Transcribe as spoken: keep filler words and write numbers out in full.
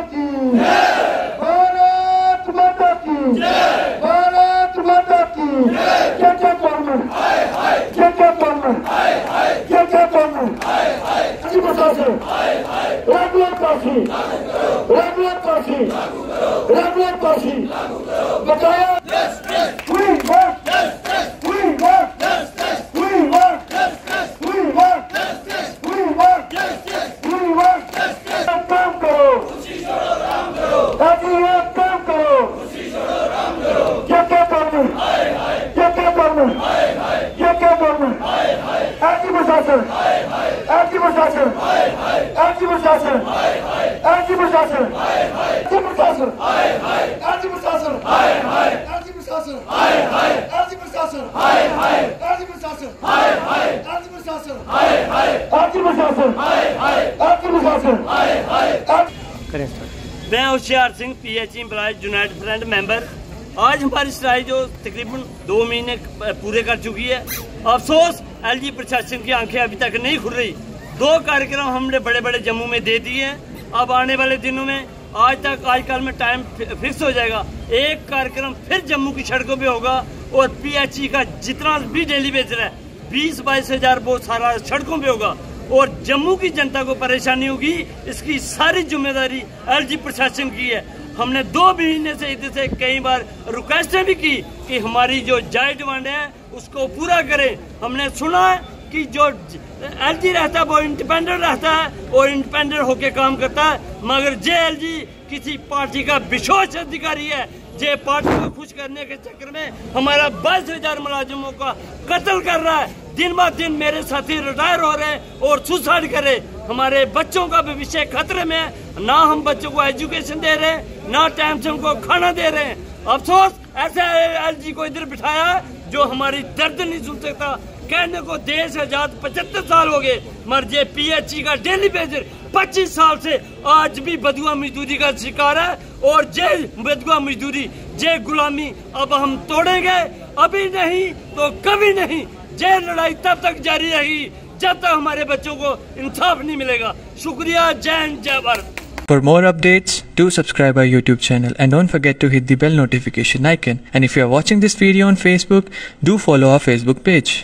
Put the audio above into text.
माता की, भारत माता की, भारत माता की। क्या क्या कॉर्नर, क्या क्या कॉर्नर, क्या क्या corner. Regular Kashi, regular Kashi, regular Kashi बताया। मैं Hoshiyar Singh, P H employ united front member. आज हमारी स्ट्राइक जो तकरीबन दो महीने पूरे कर चुकी है। अफसोस एलजी प्रशासन की आंखें अभी तक नहीं खुल रही। दो कार्यक्रम हमने बड़े बड़े जम्मू में दे दिए हैं। अब आने वाले दिनों में आज तक आजकल में टाइम फिक्स हो जाएगा। एक कार्यक्रम फिर जम्मू की सड़कों पे होगा और पीएचई का जितना भी डेली वेजर है बीस बाईस हजार वो सारा सड़कों पे होगा और जम्मू की जनता को परेशानी होगी। इसकी सारी जिम्मेदारी एलजी प्रशासन की है। हमने दो महीने से इधर कई बार रिक्वेस्टें भी की कि हमारी जो जाय डिमांड है उसको पूरा करें। हमने सुना कि जो एलजी रहता है वो इंडिपेंडेंट रहता है और इंडिपेंडेंट होके काम करता है, मगर जे एलजी किसी पार्टी का विशेष अधिकारी है। जे पार्टी को खुश करने के चक्कर में हमारा बाईस हजार मुलाजमों का कत्ल कर रहा है। दिन ब दिन मेरे साथी रिटायर हो रहे हैं और सुसाइड कर रहे। हमारे बच्चों का भविष्य खतरे में है। ना हम बच्चों को एजुकेशन दे रहे हैं, ना टाइम से उनको खाना दे रहे हैं। अफसोस ऐसे एलजी को इधर बिठाया जो हमारी दर्द नहीं सुन सकता। कहने को देश आजाद पचहत्तर साल हो गए, मगर ये पीएचई का डेली वेजर पच्चीस साल से आज भी बदुआ मजदूरी का शिकार है। और जे बदुआ मजदूरी, जे गुलामी अब हम तोड़ेंगे। अभी नहीं तो कभी नहीं। जे लड़ाई तब तक जारी रहेगी जब तक हमारे बच्चों को इंसाफ नहीं मिलेगा। शुक्रिया। जय हिंद, जय Bharat. For more updates, do subscribe our YouTube channel and don't forget to hit the bell notification icon. And if you are watching this video on Facebook, do follow our Facebook page.